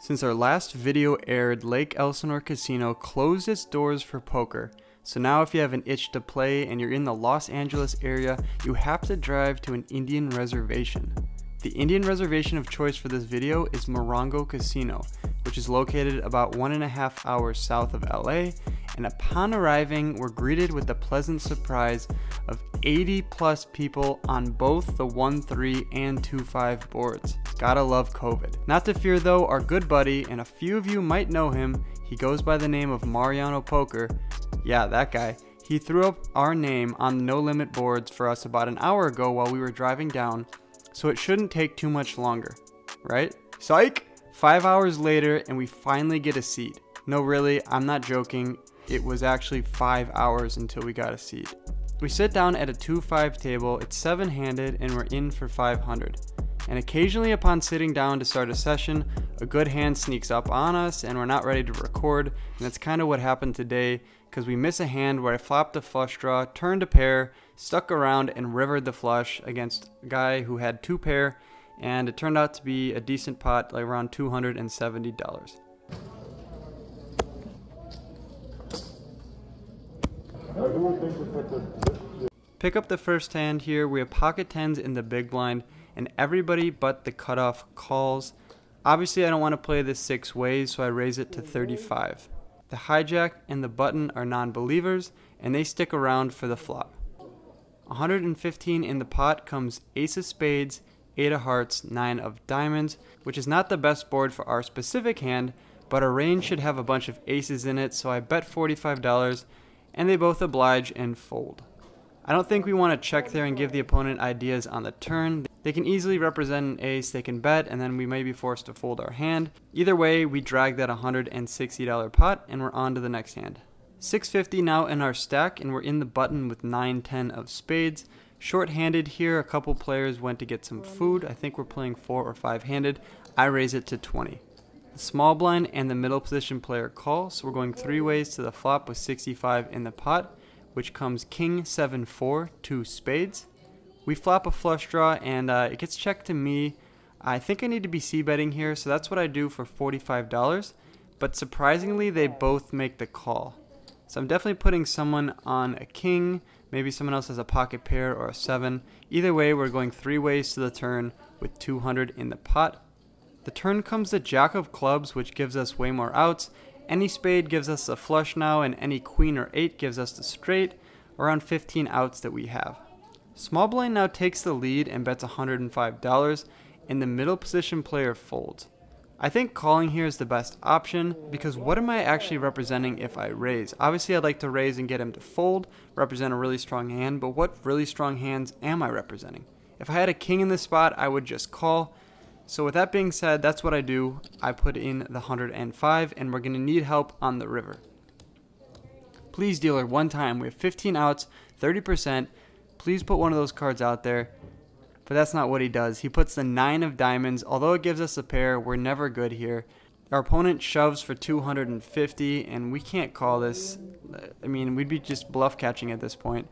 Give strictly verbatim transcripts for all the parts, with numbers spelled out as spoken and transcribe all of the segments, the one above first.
Since our last video aired, Lake Elsinore Casino closed its doors for poker. So now if you have an itch to play and you're in the Los Angeles area, you have to drive to an Indian reservation. The Indian reservation of choice for this video is Morongo Casino, which is located about one and a half hours south of L A, and upon arriving, we're greeted with the pleasant surprise of eighty plus people on both the one three and two five boards. Gotta love COVID. Not to fear though, our good buddy, and a few of you might know him, he goes by the name of Mariano Poker, yeah that guy, he threw up our name on the no limit boards for us about an hour ago while we were driving down, so it shouldn't take too much longer, right? Psych! Five hours later and we finally get a seat. No really, I'm not joking, it was actually five hours until we got a seat. We sit down at a two five table, it's seven handed and we're in for five hundred. And occasionally upon sitting down to start a session, a good hand sneaks up on us and we're not ready to record, and that's kind of what happened today, because we miss a hand where I flopped a flush draw, turned a pair, stuck around and rivered the flush against a guy who had two pair, and it turned out to be a decent pot, like around two hundred seventy dollars. Pick up the first hand here, we have pocket tens in the big blind, and everybody but the cutoff calls. Obviously I don't want to play this six ways, so I raise it to thirty-five. The hijack and the button are non-believers, and they stick around for the flop. one hundred fifteen in the pot comes ace of spades, eight of hearts, nine of diamonds, which is not the best board for our specific hand, but our range should have a bunch of aces in it, so I bet forty-five dollars, and they both oblige and fold. I don't think we want to check there and give the opponent ideas on the turn. They can easily represent an ace, they can bet, and then we may be forced to fold our hand. Either way, we drag that one hundred sixty dollar pot and we're on to the next hand. six fifty now in our stack and we're in the button with nine ten of spades. Short-handed here, a couple players went to get some food. I think we're playing four or five handed. I raise it to twenty. The small blind and the middle position player call, so we're going three ways to the flop with sixty-five in the pot, which comes king seven four, two spades. We flop a flush draw and uh, it gets checked to me. I think I need to be c-betting here, so that's what I do for forty-five dollars, but surprisingly they both make the call. So I'm definitely putting someone on a king, maybe someone else has a pocket pair or a seven. Either way, we're going three ways to the turn with two hundred in the pot. The turn comes the jack of clubs, which gives us way more outs. Any spade gives us a flush now, and any queen or eight gives us the straight, around fifteen outs that we have. Small blind now takes the lead and bets one hundred five dollars, and the middle position player folds. I think calling here is the best option, because what am I actually representing if I raise? Obviously I'd like to raise and get him to fold, represent a really strong hand, but what really strong hands am I representing? If I had a king in this spot, I would just call. So with that being said, that's what I do. I put in the one hundred five, and we're gonna need help on the river. Please dealer, one time, we have fifteen outs, thirty percent, please put one of those cards out there. But that's not what he does. He puts the nine of diamonds. Although it gives us a pair, we're never good here. Our opponent shoves for two hundred fifty, and we can't call this. I mean, we'd be just bluff catching at this point.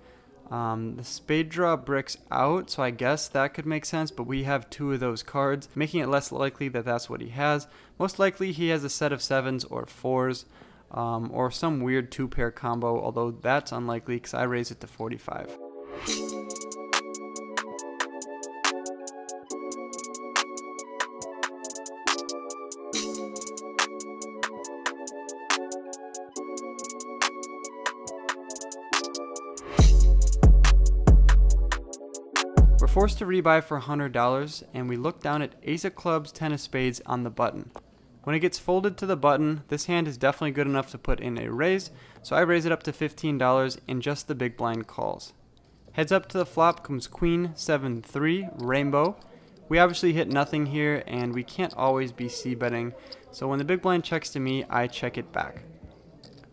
Um, the spade draw bricks out, so I guess that could make sense, but we have two of those cards, making it less likely that that's what he has. Most likely he has a set of sevens or fours, um, or some weird two-pair combo, although that's unlikely because I raise it to forty-five. We're forced to rebuy for one hundred dollars, and we look down at ace of clubs, ten of spades on the button. When it gets folded to the button, this hand is definitely good enough to put in a raise, so I raise it up to fifteen dollars and just the big blind calls. Heads up to the flop comes queen, seven three, rainbow. We obviously hit nothing here, and we can't always be c-betting, so when the big blind checks to me, I check it back.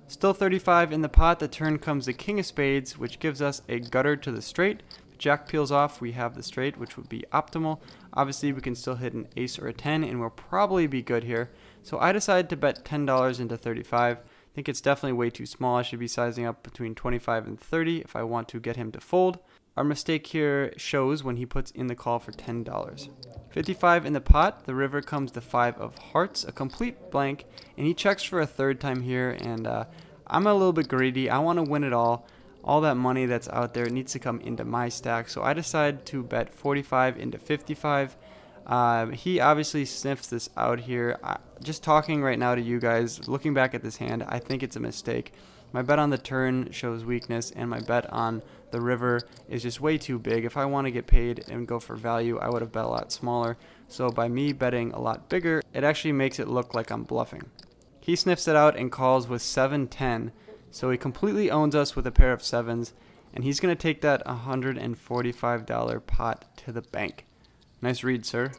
Still thirty-five in the pot, the turn comes the king of spades, which gives us a gutter to the straight. Jack peels off, we have the straight, which would be optimal. Obviously we can still hit an ace or a ten and we'll probably be good here. So I decide to bet ten dollars into thirty-five. I think it's definitely way too small. I should be sizing up between twenty-five and thirty if I want to get him to fold. Our mistake here shows when he puts in the call for ten dollars. fifty-five in the pot, the river comes the five of hearts, a complete blank, and he checks for a third time here, and uh, I'm a little bit greedy. I want to win it all. All that money that's out there needs to come into my stack, so I decide to bet forty-five into fifty-five. Uh, he obviously sniffs this out here. I, just talking right now to you guys, looking back at this hand, I think it's a mistake. My bet on the turn shows weakness, and my bet on the river is just way too big. If I want to get paid and go for value, I would have bet a lot smaller. So by me betting a lot bigger, it actually makes it look like I'm bluffing. He sniffs it out and calls with seven ten. So he completely owns us with a pair of sevens, and he's going to take that one hundred forty-five dollar pot to the bank. Nice read, sir.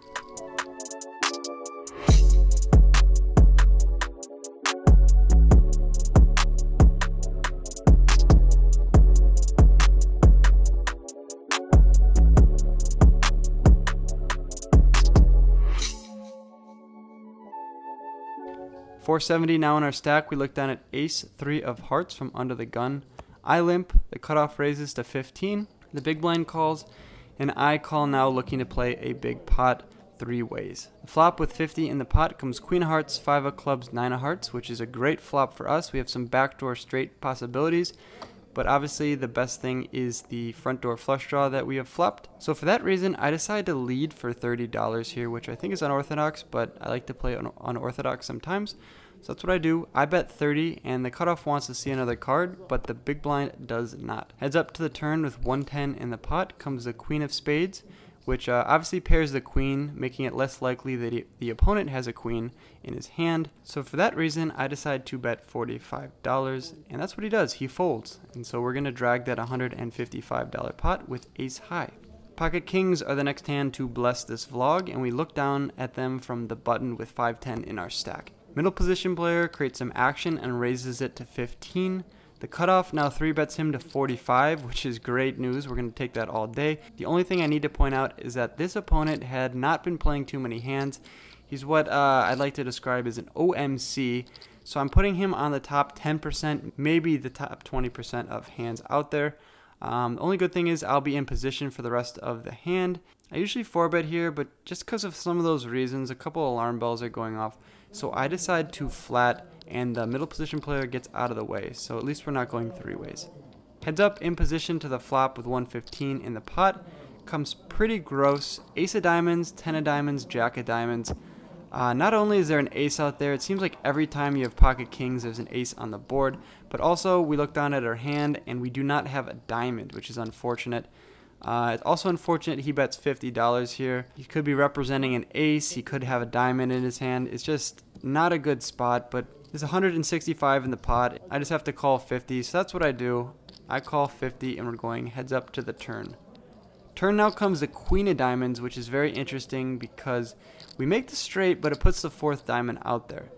four seventy now in our stack. We look down at ace, three of hearts from under the gun. I limp, the cutoff raises to fifteen, the big blind calls, and I call now looking to play a big pot three ways. The flop with fifty in the pot comes queen of hearts, five of clubs, nine of hearts, which is a great flop for us. We have some backdoor straight possibilities, but obviously the best thing is the front door flush draw that we have flopped. So for that reason, I decide to lead for thirty dollars here, which I think is unorthodox, but I like to play unorthodox sometimes. So that's what I do. I bet thirty, and the cutoff wants to see another card, but the big blind does not. Heads up to the turn with one ten in the pot comes the queen of spades, which uh, obviously pairs the queen, making it less likely that he, the opponent has a queen in his hand. So for that reason, I decide to bet forty-five dollars, and that's what he does. He folds, and so we're going to drag that one hundred fifty-five dollar pot with ace high. Pocket kings are the next hand to bless this vlog, and we look down at them from the button with five ten in our stack. Middle position player creates some action and raises it to fifteen. The cutoff now three bets him to forty-five, which is great news. We're going to take that all day. The only thing I need to point out is that this opponent had not been playing too many hands. He's what uh, I'd like to describe as an O M C. So I'm putting him on the top ten percent, maybe the top twenty percent of hands out there. Um, the only good thing is I'll be in position for the rest of the hand. I usually four bet here, but just because of some of those reasons, a couple alarm bells are going off. So I decide to flat, and the middle position player gets out of the way, so at least we're not going three ways. Heads up in position to the flop with one fifteen in the pot comes pretty gross. Ace of diamonds, ten of diamonds, jack of diamonds. Uh, not only is there an ace out there, it seems like every time you have pocket kings there's an ace on the board, but also we look down at our hand and we do not have a diamond, which is unfortunate. Uh, it's also unfortunate he bets fifty dollars here. He could be representing an ace, he could have a diamond in his hand. It's just not a good spot, but there's one hundred sixty-five in the pot. I just have to call fifty, so that's what I do. I call fifty, and we're going heads up to the turn. Turn now comes the queen of diamonds, which is very interesting because we make the straight, but it puts the fourth diamond out there.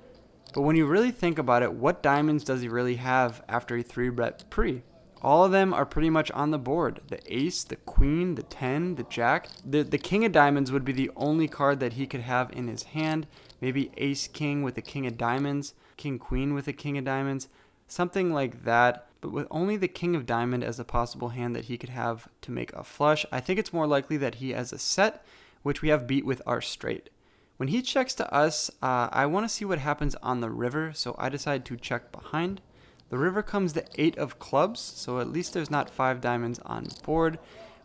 But when you really think about it, what diamonds does he really have after a three bet pre? All of them are pretty much on the board. The ace, the queen, the ten, the jack. The, the king of diamonds would be the only card that he could have in his hand. Maybe ace king with the king of diamonds, king queen with the king of diamonds, something like that, but with only the king of diamond as a possible hand that he could have to make a flush. I think it's more likely that he has a set, which we have beat with our straight. When he checks to us, uh, I want to see what happens on the river, so I decide to check behind. The river comes the eight of clubs, so at least there's not five diamonds on board.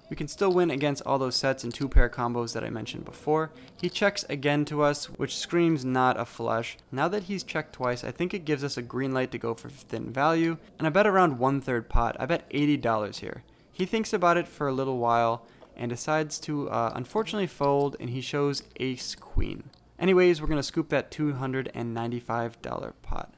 We can still win against all those sets and two pair combos that I mentioned before. He checks again to us, which screams not a flush. Now that he's checked twice, I think it gives us a green light to go for thin value, and I bet around one third pot. I bet eighty dollars here. He thinks about it for a little while and decides to uh, unfortunately fold, and he shows ace queen. Anyways, we're going to scoop that two hundred ninety-five dollar pot.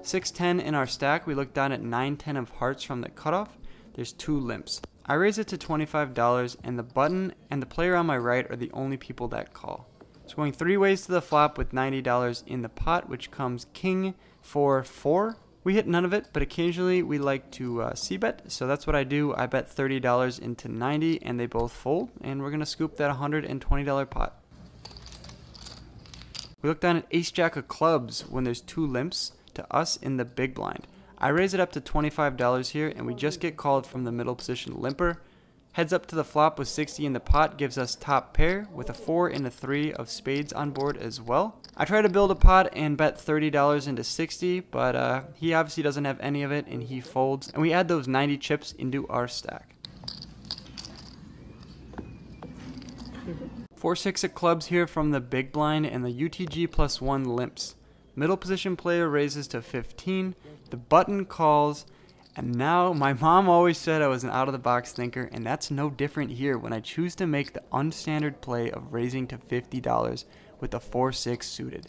six ten in our stack, we look down at nine ten of hearts from the cutoff. There's two limps. I raise it to twenty-five dollars, and the button and the player on my right are the only people that call. So going three ways to the flop with ninety dollars in the pot, which comes king, four, four, We hit none of it, but occasionally we like to uh, c-bet, so that's what I do. I bet thirty dollars into ninety, and they both fold, and we're going to scoop that one hundred twenty dollar pot. We look down at ace-jack of clubs when there's two limps to us in the big blind. I raise it up to twenty-five dollars here, and we just get called from the middle position limper. Heads up to the flop with sixty in the pot gives us top pair with a four and a three of spades on board as well. I try to build a pot and bet thirty dollars into sixty, but uh, he obviously doesn't have any of it and he folds, and we add those ninety chips into our stack. four six of clubs here from the big blind and the U T G plus one limps. Middle position player raises to fifteen, the button calls, and now my mom always said I was an out-of-the-box thinker, and that's no different here when I choose to make the unstandard play of raising to fifty dollars with a four six suited.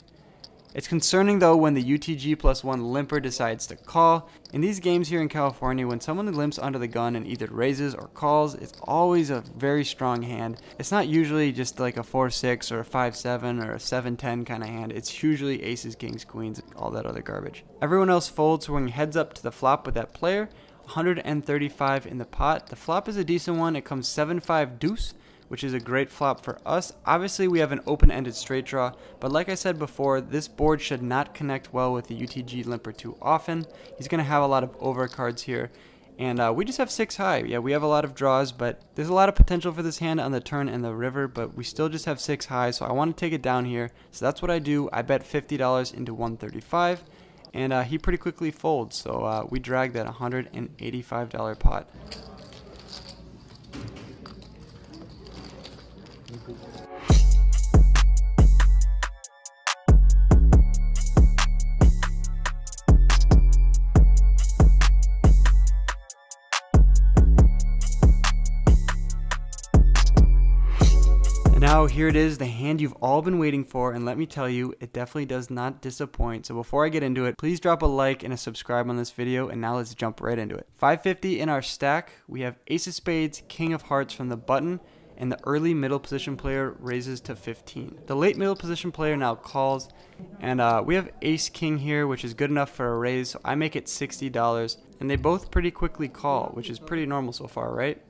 It's concerning though when the U T G plus one limper decides to call. In these games here in California, when someone limps under the gun and either raises or calls, it's always a very strong hand. It's not usually just like a four six or a five seven or a seven ten kind of hand. It's usually aces, kings, queens, and all that other garbage. Everyone else folds, swinging heads up to the flop with that player. one hundred thirty-five in the pot. The flop is a decent one. It comes seven five deuce, which is a great flop for us. Obviously we have an open-ended straight draw, but like I said before, this board should not connect well with the U T G limper too often. He's gonna have a lot of overcards here, and uh, we just have six high. Yeah, we have a lot of draws, but there's a lot of potential for this hand on the turn and the river, but we still just have six high, so I wanna take it down here. So that's what I do. I bet fifty dollars into one thirty-five, and uh, he pretty quickly folds, so uh, we drag that one hundred eighty-five dollar pot. Now here it is, the hand you've all been waiting for, and let me tell you, it definitely does not disappoint. So before I get into it, please drop a like and a subscribe on this video, and now let's jump right into it. five fifty in our stack, we have ace of spades, king of hearts from the button, and the early middle position player raises to fifteen. The late middle position player now calls, and uh, we have ace king here, which is good enough for a raise, so I make it sixty dollars, and they both pretty quickly call, which is pretty normal so far, right?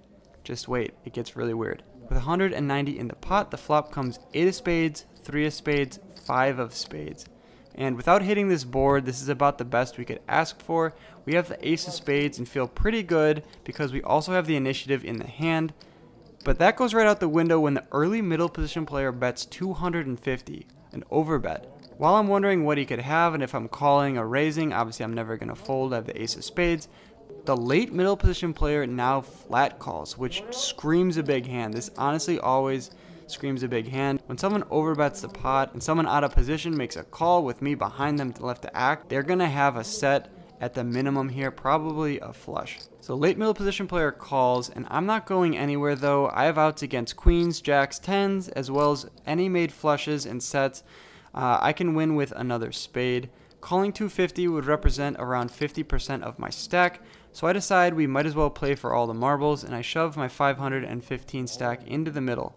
Just wait, it gets really weird. With one hundred ninety in the pot, the flop comes eight of spades, three of spades, five of spades. And without hitting this board, this is about the best we could ask for. We have the ace of spades and feel pretty good because we also have the initiative in the hand. But that goes right out the window when the early middle position player bets two hundred fifty, an overbet. While I'm wondering what he could have and if I'm calling or raising, obviously I'm never gonna fold, I have the ace of spades. The late middle position player now flat calls, which screams a big hand. This honestly always screams a big hand. When someone overbets the pot and someone out of position makes a call with me behind them left to act, they're gonna have a set at the minimum here, probably a flush. So late middle position player calls, and I'm not going anywhere though. I have outs against queens, jacks, tens, as well as any made flushes and sets. Uh, I can win with another spade. Calling two fifty would represent around fifty percent of my stack, so I decide we might as well play for all the marbles, and I shove my five hundred fifteen stack into the middle.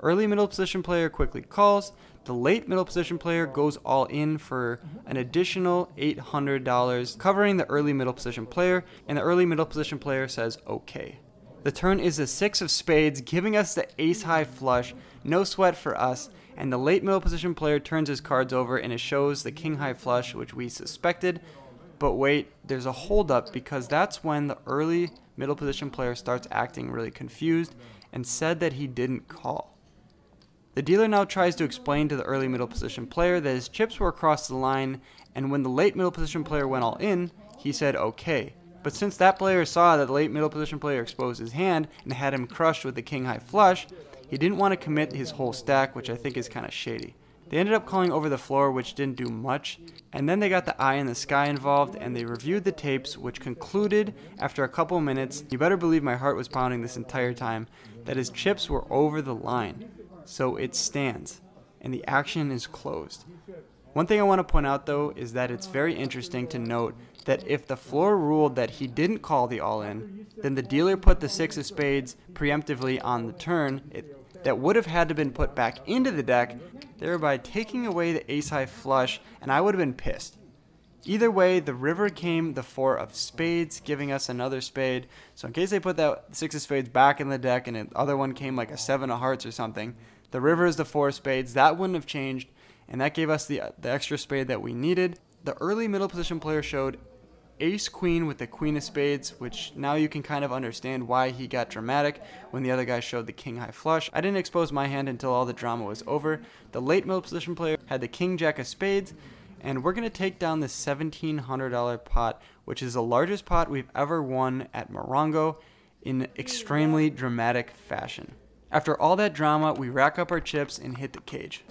Early middle position player quickly calls, the late middle position player goes all in for an additional eight hundred dollars, covering the early middle position player, and the early middle position player says okay. The turn is a six of spades, giving us the ace-high flush, no sweat for us, and the late middle position player turns his cards over and it shows the king-high flush, which we suspected. But wait, there's a holdup because that's when the early middle position player starts acting really confused and said that he didn't call. The dealer now tries to explain to the early middle position player that his chips were across the line, and when the late middle position player went all in, he said okay. But since that player saw that the late middle position player exposed his hand and had him crushed with the king-high flush, he didn't want to commit his whole stack, which I think is kind of shady. They ended up calling over the floor, which didn't do much, and then they got the eye in the sky involved, and they reviewed the tapes, which concluded after a couple minutes, you better believe my heart was pounding this entire time, that his chips were over the line. So it stands, and the action is closed. One thing I want to point out though is that it's very interesting to note that if the floor ruled that he didn't call the all-in, then the dealer put the six of spades preemptively on the turn it, that would have had to been put back into the deck, thereby taking away the ace-high flush, and I would have been pissed. Either way, the river came the four of spades, giving us another spade. So in case they put that six of spades back in the deck and the other one came like a seven of hearts or something, the river is the four of spades. That wouldn't have changed, and that gave us the, the extra spade that we needed. The early middle position player showed ace queen with the queen of spades, which now you can kind of understand why he got dramatic when the other guy showed the king high flush. I didn't expose my hand until all the drama was over. The late middle position player had the king jack of spades, and we're going to take down the seventeen hundred dollar pot, which is the largest pot we've ever won at Morongo in extremely dramatic fashion. After all that drama, we rack up our chips and hit the cage.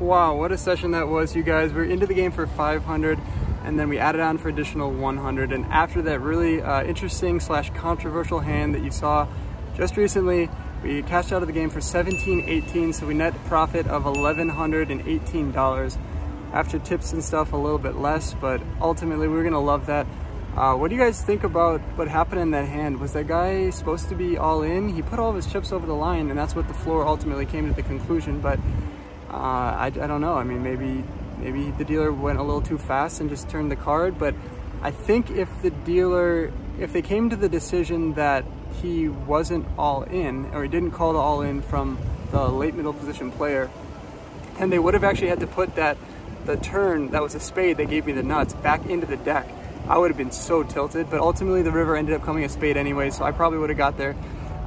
Wow, what a session that was, you guys. We were into the game for five hundred, and then we added on for additional one hundred. And after that really uh, interesting slash controversial hand that you saw just recently, we cashed out of the game for seventeen eighteen, so we net profit of eleven hundred eighteen dollars. After tips and stuff, a little bit less, but ultimately we were gonna love that. Uh, what do you guys think about what happened in that hand? Was that guy supposed to be all in? He put all of his chips over the line, and that's what the floor ultimately came to the conclusion, but uh, I, I don't know. I mean, maybe maybe the dealer went a little too fast and just turned the card, but I think if the dealer, if they came to the decision that he wasn't all in, or he didn't call the all in from the late middle position player, and they would have actually had to put that, the turn that was a spade that gave me the nuts, back into the deck, I would have been so tilted. But ultimately the river ended up coming a spade anyway, so I probably would have got there.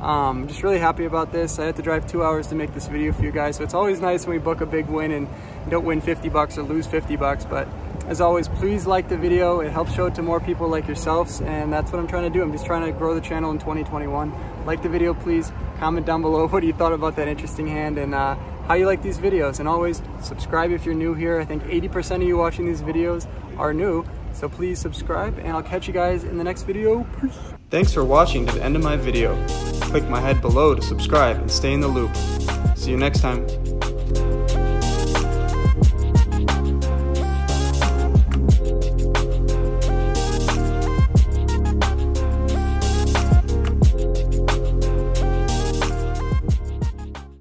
Um, just really happy about this. I had to drive two hours to make this video for you guys, so it's always nice when we book a big win and don't win fifty bucks or lose fifty bucks. But as always, please like the video. It helps show it to more people like yourselves, and that's what I'm trying to do. I'm just trying to grow the channel in twenty twenty-one. Like the video, please. Comment down below what you thought about that interesting hand and uh, how you like these videos. And always subscribe if you're new here. I think eighty percent of you watching these videos are new, so please subscribe, and I'll catch you guys in the next video. Peace. Thanks for watching to the end of my video. Click my head below to subscribe and stay in the loop. See you next time.